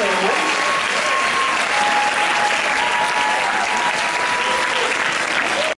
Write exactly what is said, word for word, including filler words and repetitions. so much.